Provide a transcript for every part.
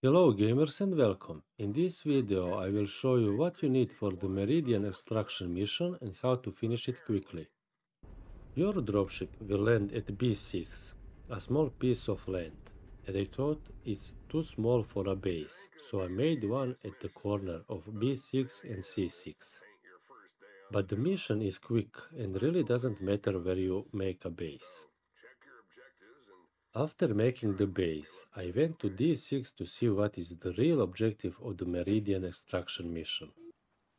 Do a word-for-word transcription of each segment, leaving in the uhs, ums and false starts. Hello gamers and welcome. In this video I will show you what you need for the Meridian Extraction Mission and how to finish it quickly. Your dropship will land at B six, a small piece of land, and I thought it's too small for a base, so I made one at the corner of B six and C six. But the mission is quick and really doesn't matter where you make a base. After making the base, I went to D six to see what is the real objective of the Meridian Extraction Mission.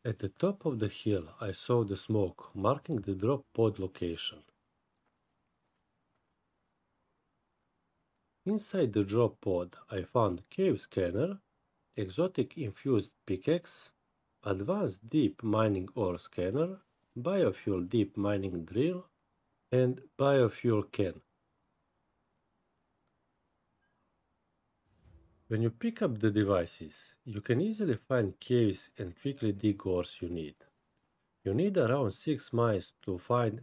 At the top of the hill I saw the smoke, marking the drop pod location. Inside the drop pod I found Cave Scanner, Exotic Infused Pickaxe, Advanced Deep Mining Ore Scanner, Biofuel Deep Mining Drill, and Biofuel Can. When you pick up the devices, you can easily find caves and quickly dig ores you need. You need around six mines to find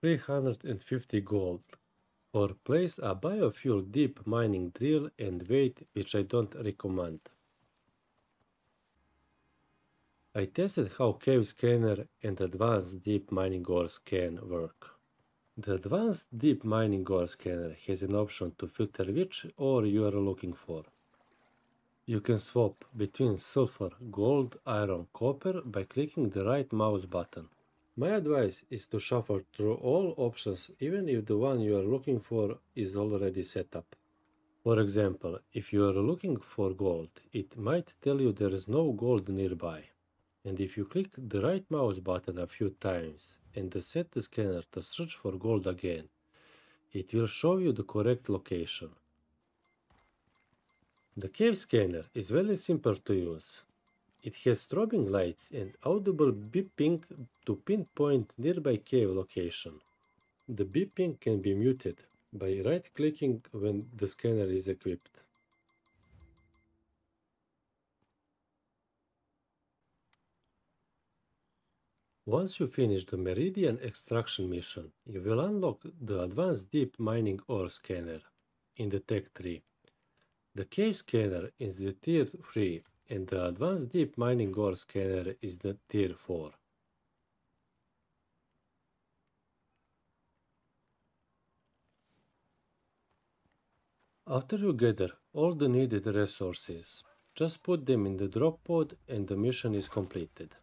three hundred fifty gold, or place a biofuel deep mining drill and wait, which I don't recommend. I tested how Cave Scanner and Advanced Deep Mining Ore Scanner work. The Advanced Deep Mining Ore Scanner has an option to filter which ore you are looking for. You can swap between sulfur, gold, iron, copper by clicking the right mouse button. My advice is to shuffle through all options even if the one you are looking for is already set up. For example, if you are looking for gold, it might tell you there is no gold nearby. And if you click the right mouse button a few times and set the scanner to search for gold again, it will show you the correct location. The Cave Scanner is very simple to use. It has strobing lights and audible beeping to pinpoint nearby cave location. The beeping can be muted by right-clicking when the scanner is equipped. Once you finish the Meridian Extraction Mission, you will unlock the Advanced Deep Mining Ore Scanner in the tech tree. The Cave Scanner is the tier three and the Advanced Deep Mining Ore Scanner is the tier four. After you gather all the needed resources, just put them in the drop pod and the mission is completed.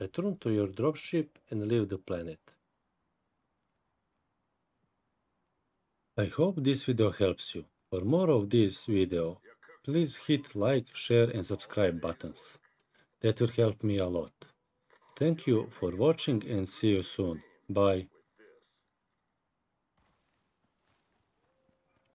Return to your dropship and leave the planet. I hope this video helps you. For more of this video, please hit like, share and subscribe buttons. That will help me a lot. Thank you for watching and see you soon. Bye.